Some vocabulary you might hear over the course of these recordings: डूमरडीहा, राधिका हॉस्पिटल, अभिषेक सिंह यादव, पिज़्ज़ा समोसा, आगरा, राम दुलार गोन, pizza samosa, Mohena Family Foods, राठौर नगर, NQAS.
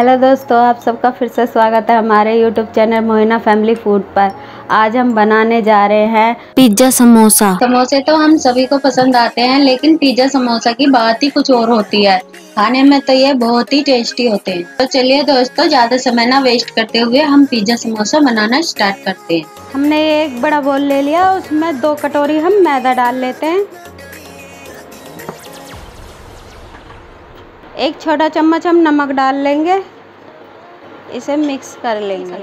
Hello दोस्तों, आप सबका फिर से स्वागत है हमारे YouTube channel Mohina family food पर। आज हम बनाने जा रहे हैं पिज़्ज़ा समोसा। समोसे तो हम सभी को पसंद आते हैं, लेकिन पिज़्ज़ा समोसा की बात ही कुछ और होती है। खाने में तो ये बहुत ही टेस्टी होते हैं। तो चलिए दोस्तों, ज़्यादा समय ना वेस्ट करते हुए हम पिज़्ज़ा समोसा बनाना स्टार्ट करते हैं। हमने एक बड़ा बाउल ले लिया, उसमें 2 कटोरी हम मैदा डाल लेते हैं, 1 छोटा चम्मच हम नमक डाल लेंगे, इसे मिक्स कर लेंगे।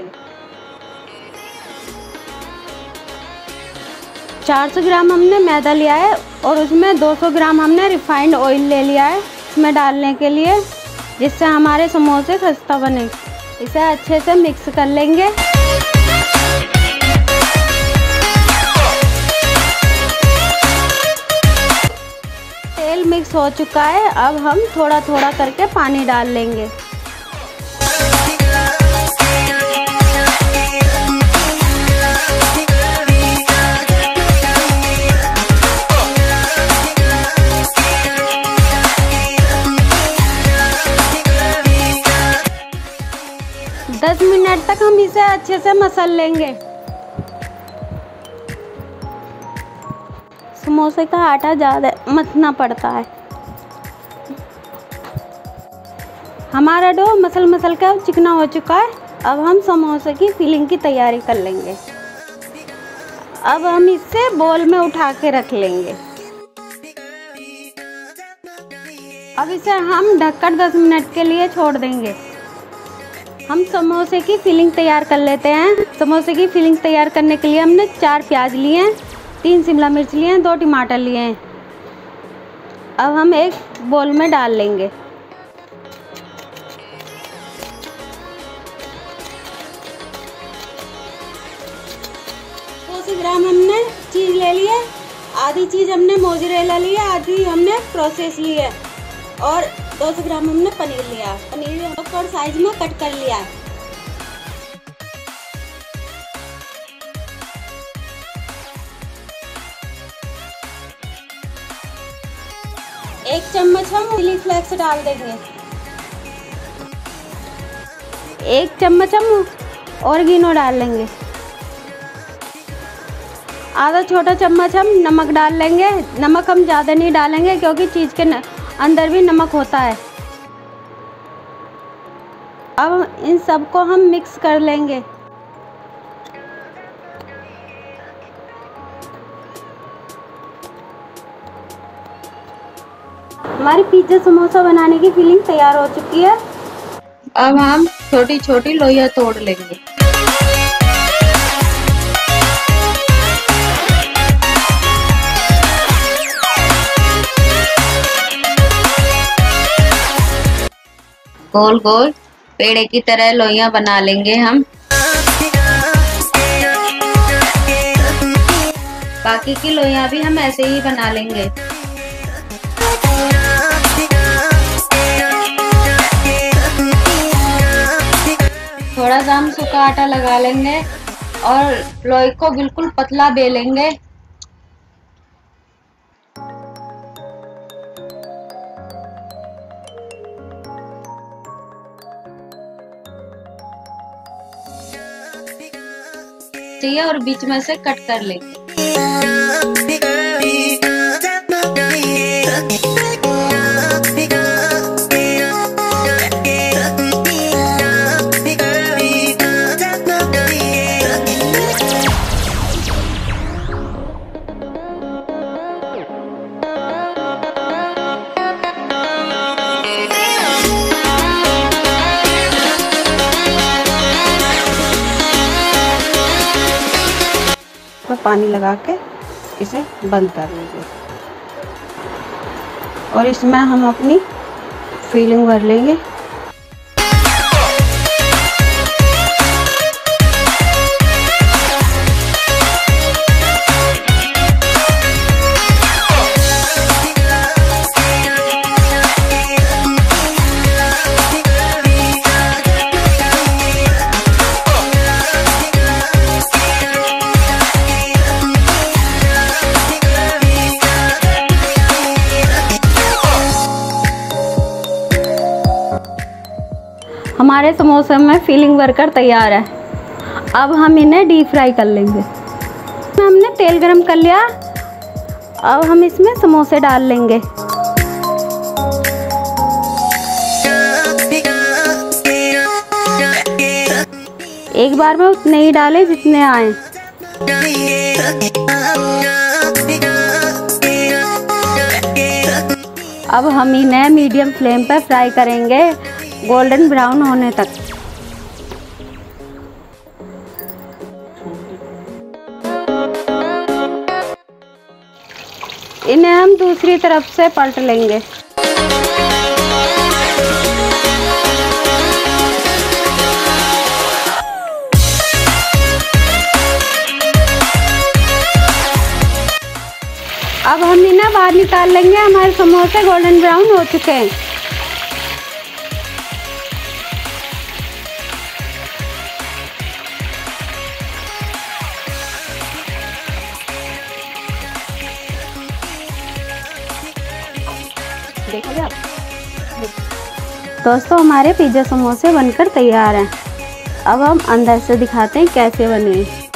400 ग्राम हमने मैदा लिया है और उसमें 200 ग्राम हमने रिफाइंड ऑयल ले लिया है इसमें डालने के लिए, जिससे हमारे समोसे खस्ता बने। इसे अच्छे से मिक्स कर लेंगे। तेल मिक्स हो चुका है, अब हम थोड़ा थोड़ा करके पानी डाल लेंगे। दस मिनट तक हम इसे अच्छे से मसल लेंगे। समोसे का आटा ज़्यादा मथना पड़ता है। हमारा डो मसल के अब चिकना हो चुका है। अब हम समोसे की फिलिंग की तैयारी कर लेंगे। अब हम इसे बॉल में उठा के रख लेंगे। अब इसे हम ढककर 10 मिनट के लिए छोड़ देंगे। हम समोसे की फिलिंग तैयार कर लेते हैं। समोसे की फिलिंग तैयार करने के लिए हमने 4 प्याज लिए हैं, 3 शिमला मिर्च लिए हैं, 2 टमाटर लिए हैं। अब हम एक बाउल में डाल लेंगे। तो 200 ग्राम हमने चीज़ ले ली है, आधी चीज़ हमने मोजरेला ली है, आधी हमने प्रोसेस ली है, और 200 ग्राम हमने पनीर लिया। पनीर हमको साइज में कट कर लिया है। एक चम्मच हम चिली फ्लेक्स डाल देंगे, 1 चम्मच हम ऑरिगेनो डाल लेंगे, आधा छोटा चम्मच हम नमक डाल लेंगे। नमक हम ज़्यादा नहीं डालेंगे क्योंकि चीज़ के अंदर भी नमक होता है। अब इन सबको हम मिक्स कर लेंगे। हमारी पिज़्ज़ा समोसा बनाने की फिलिंग तैयार हो चुकी है। अब हम छोटी छोटी लोइयां तोड़ लेंगे। गोल गोल पेड़े की तरह लोइयां बना लेंगे हम। बाकी की लोइयां भी हम ऐसे ही बना लेंगे। थोड़ा सा हम सूखा आटा लगा लेंगे और लोई को बिल्कुल पतला बेलेंगे। चाहिए और बीच में से कट कर लेंगे। पानी लगा के इसे बंद कर लेंगे और इसमें हम अपनी फिलिंग भर लेंगे। हमारे समोसे में फिलिंग बनकर तैयार है। अब हम इन्हें डीप फ्राई कर लेंगे। हमने तेल गरम कर लिया, अब हम इसमें समोसे डाल लेंगे। एक बार में उतने ही डालें जितने आए। अब हम इन्हें मीडियम फ्लेम पर फ्राई करेंगे गोल्डन ब्राउन होने तक। इन्हें हम दूसरी तरफ से पलट लेंगे। अब हम इन्हें बाहर निकाल लेंगे। हमारे समोसे गोल्डन ब्राउन हो चुके हैं। देखिए आप दोस्तों, हमारे पिज़्ज़ा समोसे बनकर तैयार हैं। अब हम अंदर से दिखाते हैं कैसे बने।